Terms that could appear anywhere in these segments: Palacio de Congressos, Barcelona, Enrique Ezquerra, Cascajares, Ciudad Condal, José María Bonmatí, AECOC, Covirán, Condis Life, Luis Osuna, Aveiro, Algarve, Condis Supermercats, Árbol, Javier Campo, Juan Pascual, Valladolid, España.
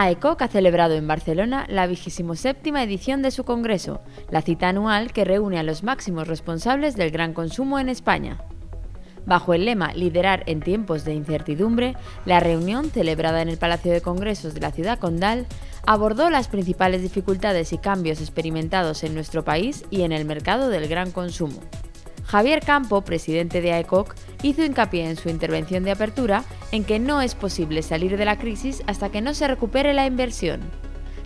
AECOC ha celebrado en Barcelona la 27ª edición de su congreso, la cita anual que reúne a los máximos responsables del gran consumo en España. Bajo el lema "Liderar en tiempos de incertidumbre", la reunión, celebrada en el Palacio de Congresos de la Ciudad Condal, abordó las principales dificultades y cambios experimentados en nuestro país y en el mercado del gran consumo. Javier Campo, presidente de AECOC, hizo hincapié en su intervención de apertura en que no es posible salir de la crisis hasta que no se recupere la inversión.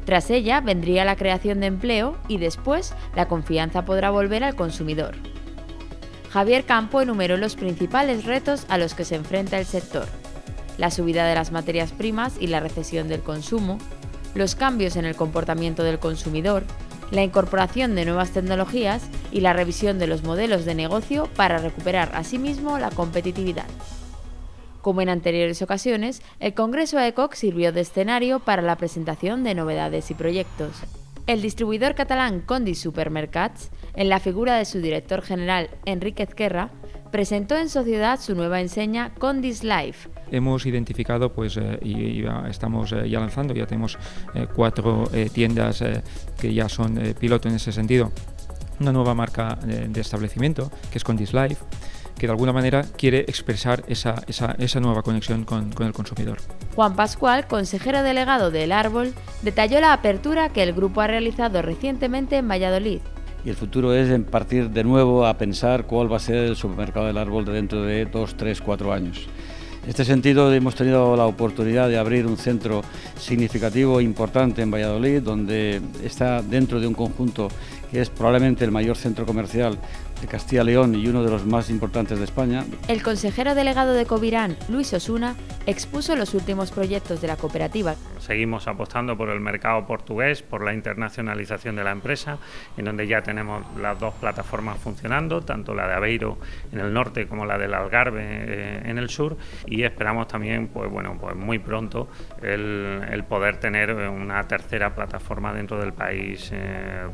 Tras ella vendría la creación de empleo y después la confianza podrá volver al consumidor. Javier Campo enumeró los principales retos a los que se enfrenta el sector: la subida de las materias primas y la recesión del consumo, los cambios en el comportamiento del consumidor, la incorporación de nuevas tecnologías y la revisión de los modelos de negocio para recuperar asimismo la competitividad. Como en anteriores ocasiones, el Congreso AECOC sirvió de escenario para la presentación de novedades y proyectos. El distribuidor catalán Condis Supermercats, en la figura de su director general Enrique Ezquerra, presentó en sociedad su nueva enseña Condis Life. Hemos identificado, ya tenemos cuatro tiendas que ya son piloto en ese sentido, una nueva marca de establecimiento que es Condis Life, que de alguna manera quiere expresar esa nueva conexión con el consumidor. Juan Pascual, consejero delegado del Árbol, detalló la apertura que el grupo ha realizado recientemente en Valladolid. Y el futuro es partir de nuevo a pensar cuál va a ser el supermercado del Árbol de dentro de 2, 3, 4 años. En este sentido hemos tenido la oportunidad de abrir un centro significativo e importante en Valladolid, donde está dentro de un conjunto que es probablemente el mayor centro comercial de Castilla y León y uno de los más importantes de España. El consejero delegado de Covirán, Luis Osuna, expuso los últimos proyectos de la cooperativa. Seguimos apostando por el mercado portugués, por la internacionalización de la empresa, en donde ya tenemos las dos plataformas funcionando, tanto la de Aveiro en el norte como la del Algarve en el sur, y esperamos también muy pronto el poder tener una tercera plataforma dentro del país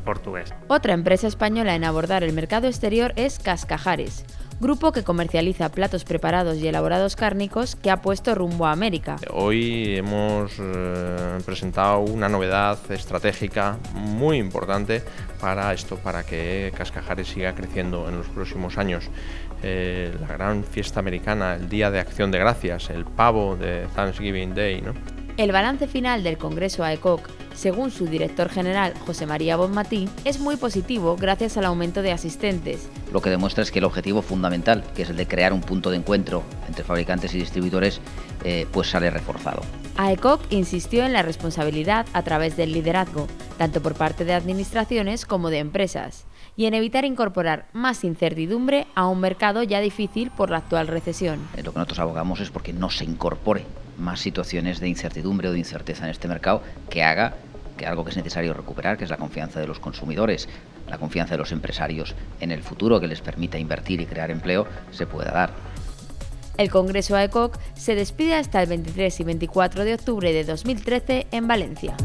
portugués. Otra empresa española en abordar el mercado exterior es Cascajares, grupo que comercializa platos preparados y elaborados cárnicos que ha puesto rumbo a América. Hoy hemos presentado una novedad estratégica muy importante para que Cascajares siga creciendo en los próximos años. La gran fiesta americana, el Día de Acción de Gracias, el pavo de Thanksgiving Day, ¿no? El balance final del Congreso AECOC, según su director general José María Bonmatí, es muy positivo gracias al aumento de asistentes. Lo que demuestra es que el objetivo fundamental, que es el de crear un punto de encuentro entre fabricantes y distribuidores, sale reforzado. AECOC insistió en la responsabilidad a través del liderazgo, tanto por parte de administraciones como de empresas, y en evitar incorporar más incertidumbre a un mercado ya difícil por la actual recesión. Lo que nosotros abogamos es porque no se incorpore más situaciones de incertidumbre o de incerteza en este mercado, que haga que algo que es necesario recuperar, que es la confianza de los consumidores, la confianza de los empresarios en el futuro, que les permita invertir y crear empleo, se pueda dar. El Congreso AECOC se despide hasta el 23 y 24 de octubre de 2013 en Valencia.